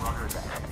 Roger that.